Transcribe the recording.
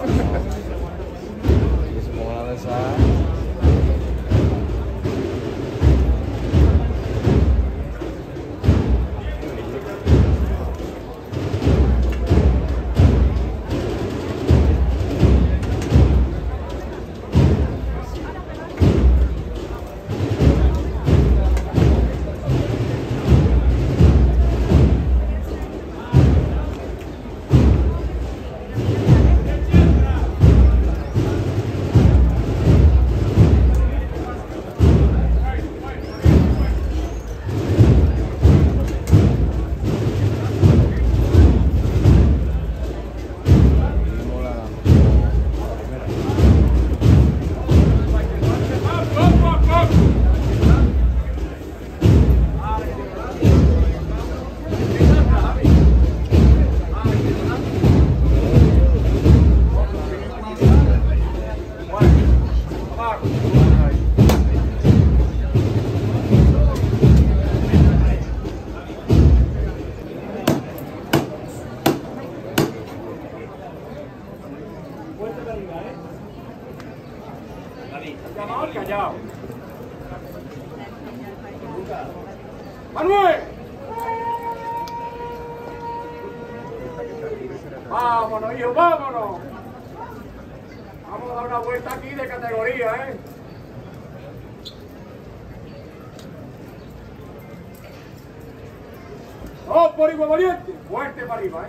Just going on the side. Ganador callado. ¡Manuel! ¡Vámonos, hijo, vámonos! Vamos a dar una vuelta aquí de categoría, ¿eh? ¡Dos por igual valiente! Fuerte para arriba, ¿eh?